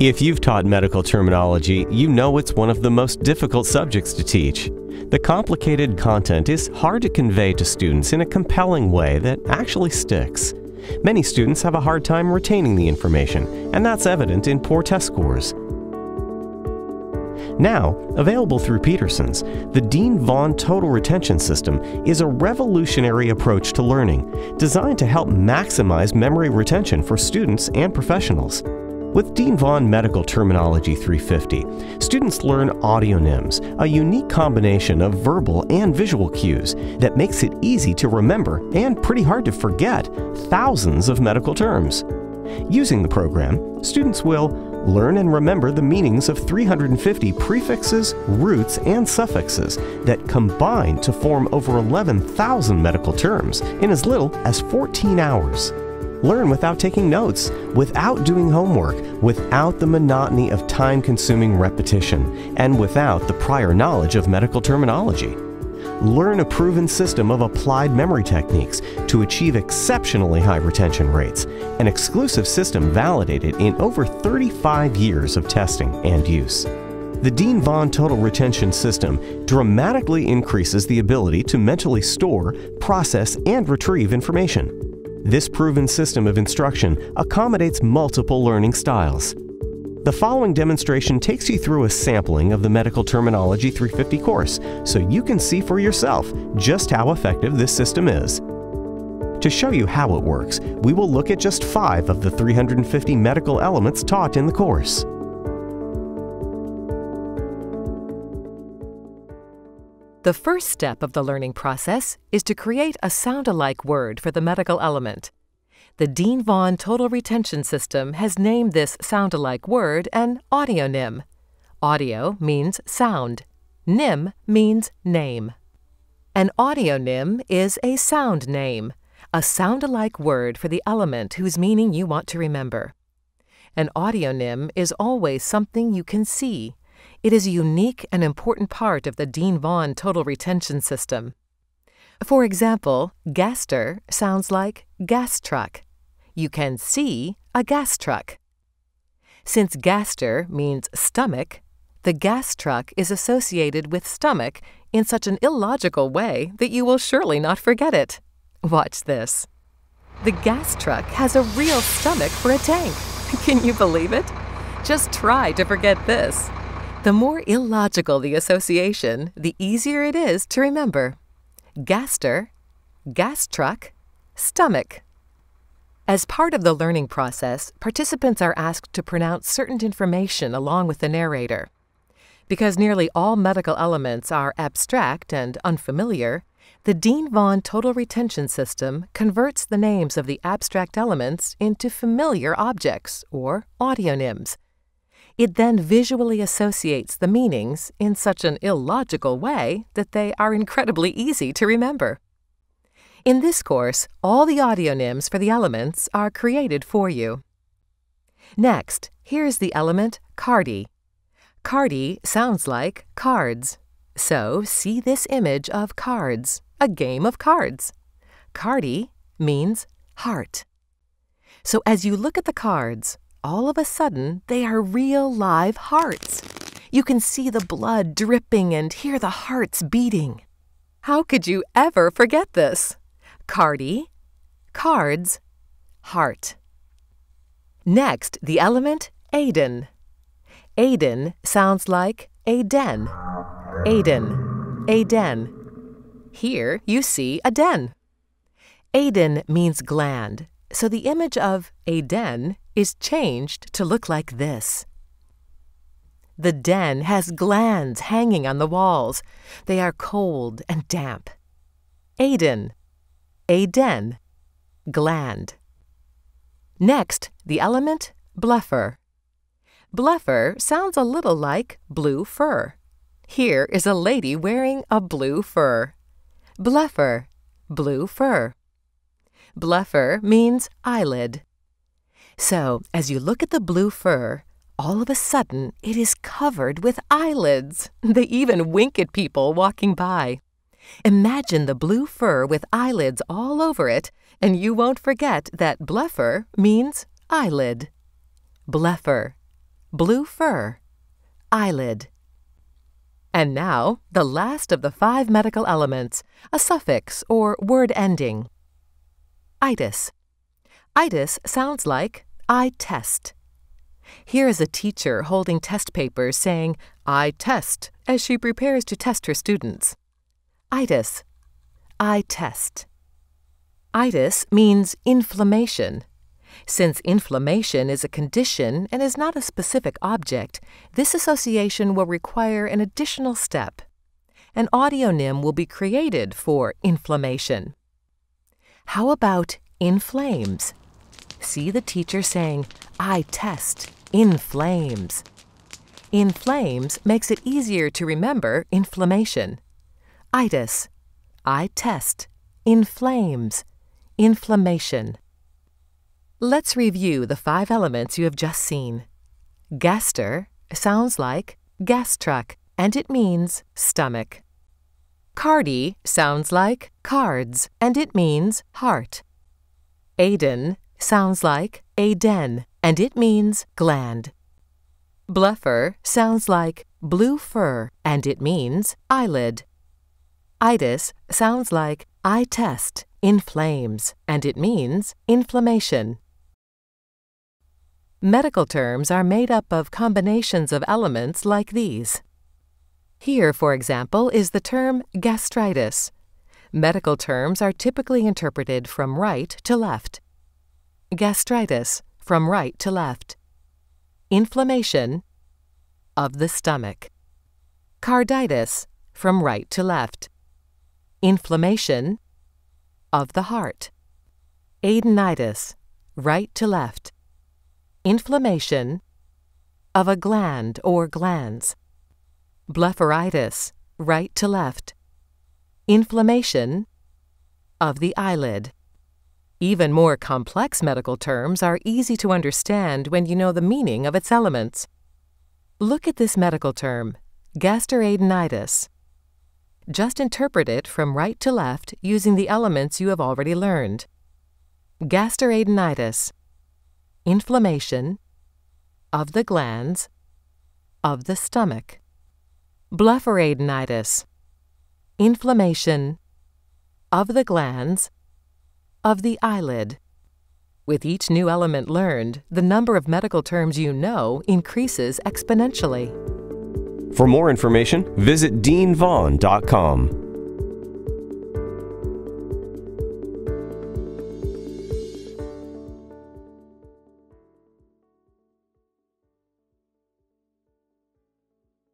If you've taught medical terminology, you know it's one of the most difficult subjects to teach. The complicated content is hard to convey to students in a compelling way that actually sticks. Many students have a hard time retaining the information, and that's evident in poor test scores. Now, available through Peterson's, the Dean Vaughn Total Retention System is a revolutionary approach to learning, designed to help maximize memory retention for students and professionals. With Dean Vaughn Medical Terminology 350, students learn audionyms, a unique combination of verbal and visual cues that makes it easy to remember and pretty hard to forget thousands of medical terms. Using the program, students will learn and remember the meanings of 350 prefixes, roots, and suffixes that combine to form over 11,000 medical terms in as little as 14 hours. Learn without taking notes, without doing homework, without the monotony of time-consuming repetition, and without the prior knowledge of medical terminology. Learn a proven system of applied memory techniques to achieve exceptionally high retention rates, an exclusive system validated in over 35 years of testing and use. The Dean Vaughn Total Retention System dramatically increases the ability to mentally store, process, and retrieve information. This proven system of instruction accommodates multiple learning styles. The following demonstration takes you through a sampling of the Medical Terminology 350 course so you can see for yourself just how effective this system is. To show you how it works, we will look at just 5 of the 350 medical elements taught in the course. The first step of the learning process is to create a sound-alike word for the medical element. The Dean Vaughn Total Retention System has named this sound-alike word an audionym. Audio means sound. Nym means name. An audionym is a sound name, a sound-alike word for the element whose meaning you want to remember. An audionym is always something you can see. It is a unique and important part of the Dean Vaughn Total Retention System. For example, gaster sounds like gas truck. You can see a gas truck. Since gaster means stomach, the gas truck is associated with stomach in such an illogical way that you will surely not forget it. Watch this. The gas truck has a real stomach for a tank. Can you believe it? Just try to forget this. The more illogical the association, the easier it is to remember. Gaster, gas truck, stomach. As part of the learning process, participants are asked to pronounce certain information along with the narrator. Because nearly all medical elements are abstract and unfamiliar, the Dean Vaughn Total Retention System converts the names of the abstract elements into familiar objects, or audionyms. It then visually associates the meanings in such an illogical way that they are incredibly easy to remember. In this course, all the audionyms for the elements are created for you. Next, here is the element cardi. Cardi sounds like cards. So see this image of cards, a game of cards. Cardi means heart. So as you look at the cards, all of a sudden, they are real live hearts. You can see the blood dripping and hear the hearts beating. How could you ever forget this? Cardi, cards, heart. Next, the element Aden. Aden sounds like Aden. Aden, Aden. Here you see a den. Aden means gland, so the image of a den is changed to look like this. The den has glands hanging on the walls. They are cold and damp. Aden, a den, gland. Next, the element bluffer. Bluffer sounds a little like blue fur. Here is a lady wearing a blue fur. Bluffer, blue fur. Bluffer means eyelid. So, as you look at the blue fur, all of a sudden it is covered with eyelids. They even wink at people walking by. Imagine the blue fur with eyelids all over it, and you won't forget that bluffer means eyelid. Bluffer, blue fur, eyelid. And now, the last of the five medical elements, a suffix or word ending. Itis. Itis sounds like I test. Here is a teacher holding test papers saying, I test, as she prepares to test her students. Itis. I test. Itis means inflammation. Since inflammation is a condition and is not a specific object, this association will require an additional step. An audionym will be created for inflammation. How about inflames? See the teacher saying, I test inflames. Inflames makes it easier to remember inflammation. Itis, I test, inflames, inflammation. Let's review the five elements you have just seen. Gaster sounds like gas truck, and it means stomach. Cardi sounds like cards, and it means heart. Aden sounds like aden, and it means gland. Bluffer sounds like blue fur, and it means eyelid. Itis sounds like I test, inflames, and it means inflammation. Medical terms are made up of combinations of elements like these. Here, for example, is the term gastritis. Medical terms are typically interpreted from right to left. Gastritis, from right to left. Inflammation, of the stomach. Carditis, from right to left. Inflammation, of the heart. Adenitis, right to left. Inflammation of a gland or glands. Blepharitis, right to left. Inflammation of the eyelid. Even more complex medical terms are easy to understand when you know the meaning of its elements. Look at this medical term, gastroadenitis. Just interpret it from right to left using the elements you have already learned. Gastritis, inflammation of the glands of the stomach. Blepharitis, inflammation of the glands of the eyelid. With each new element learned, the number of medical terms you know increases exponentially. For more information, visit DeanVaughn.com.